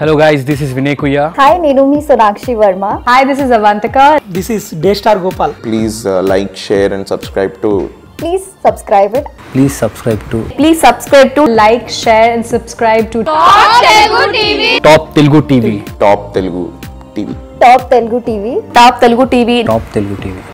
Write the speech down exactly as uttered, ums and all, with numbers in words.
Hello guys, this is Vinekuya. Hi, Ninumi Sanakshi Verma. Hi, this is Avantika. This is Deshtar Gopal. Please uh, like, share and subscribe to. Please subscribe it. Please subscribe to. Please subscribe to. Like, share and subscribe to. Top Telugu T V. Top Telugu T V. Top Telugu T V. Top Telugu T V. Top Telugu T V. Top Telugu T V.